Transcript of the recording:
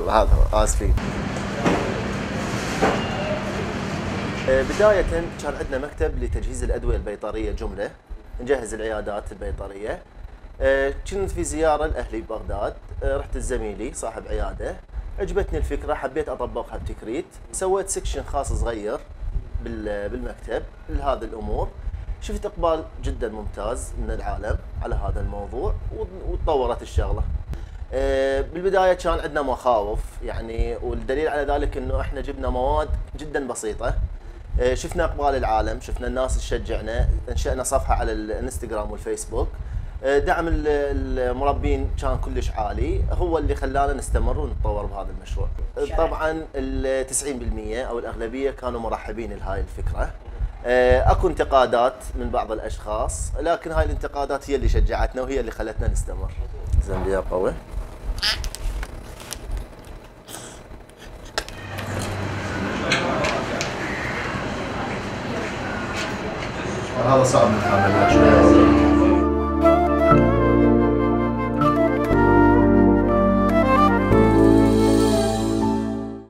يلا هذا اسفين. بداية كان عندنا مكتب لتجهيز الأدوية البيطرية جملة، نجهز العيادات البيطرية. كنت في زيارة لأهلي ببغداد، رحت لزميلي صاحب عيادة، عجبتني الفكرة حبيت أطبقها بتكريت، سويت سكشن خاص صغير بالمكتب لهذه الأمور. شفت إقبال جدا ممتاز من العالم على هذا الموضوع وتطورت الشغلة. بالبداية كان عندنا مخاوف يعني، والدليل على ذلك إنه إحنا جبنا مواد جدا بسيطة، شفنا اقبال العالم، شفنا الناس تشجعنا، انشأنا صفحه على الانستغرام والفيسبوك، دعم المربين كان كلش عالي، هو اللي خلانا نستمر ونتطور بهذا المشروع. طبعا ال 90% او الاغلبيه كانوا مرحبين لهاي الفكره. اكو انتقادات من بعض الاشخاص، لكن هاي الانتقادات هي اللي شجعتنا وهي اللي خلتنا نستمر. زين يا قوي. هذا صعب نتعامل معه شوي.